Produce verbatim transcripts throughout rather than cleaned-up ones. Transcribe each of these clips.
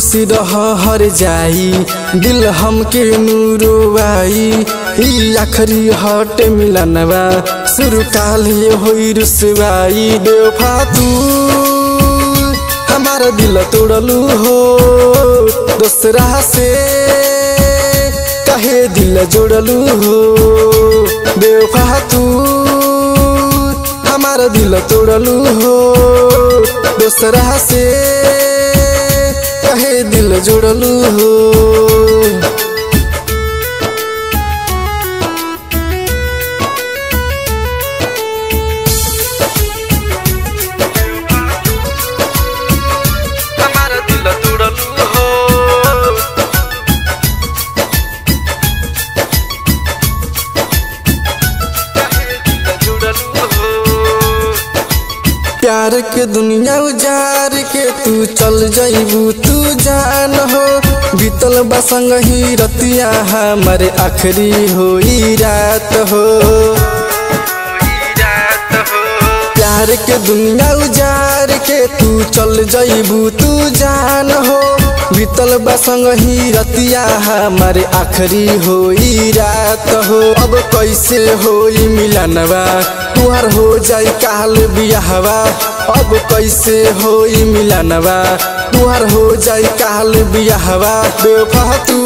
खुश रह हर जाई, दिल हमके नूरवाई। ई आखरी हट मिलनवा सुर काले होई रुसवाई। बेवफा तू हमारा दिल तोड़लू हो, दूसरा से कहे दिल जोड़लू हो। बेवफा तू हमारा दिल तोड़लू हो, दूसरा से कहे दिल जोड़लू हो। हमारा दिल तोड़लू हो, प्यार के दुनिया उजार के तू चल जाइबू तू जान हो। बीतल बसंग ही रतिया हमारे आखरी होई रात हो। प्यार के दुनिया उजार के तू चल जाइबू तू जान हो। बीतल बसंग ही रतिया हमारे आखरी होई रात हो। अब कैसे होई मिलनवा तुहार हो जाई काल बियाहवा। अब कैसे होई मिलनवा तुहार हो जाई काल बियाहवा। बेवफा तू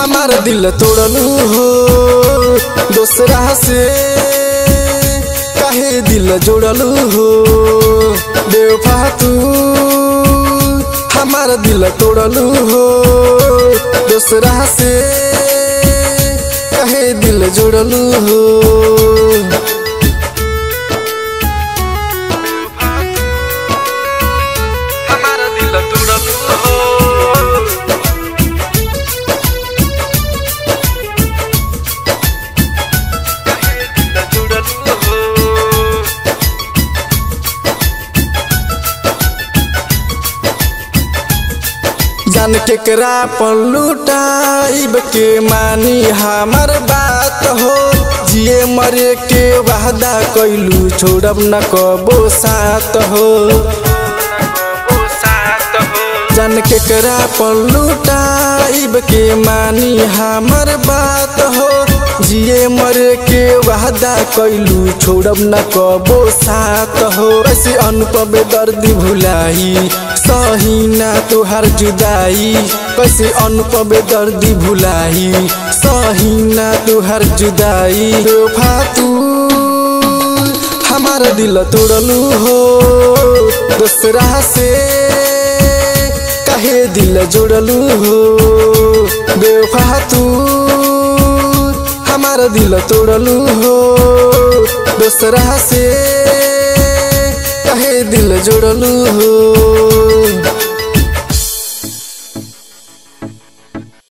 हमारा दिल तोड़लू हो, दूसरा से काहे दिल जोड़लू हो। बेवफा तू हमारा दिल तोड़लू हो, दूसरा से कहे दिल जोड़लू हो। हमारा दिल तोड़लू हो, कहे दिल जोड़लू हो। जान केकरा पर लुटाइब के मानी हमार बात हो। जिए मरे के वादा कैलू छोड़ब न कबो साथ हो। जान केकरा पर लुटाइब के मानी हमार बात हो। जिए मरे के वादा कैलू छोड़ब न कबो साथ हो। ऐसे अनुप बेदर्दी भुलाई सही ना तुहार जुदाई। कैसे अनुप बेदर्दी भुलाई सही ना तुहार जुदाई। बेवफा तू हमारा दिल तोड़लू हो, दूसरा से कहे दिल जोड़लू हो। बेवफा तू हमारा दिल तोड़लू हो, दूसरा से कहे दिल जोड़लू हो।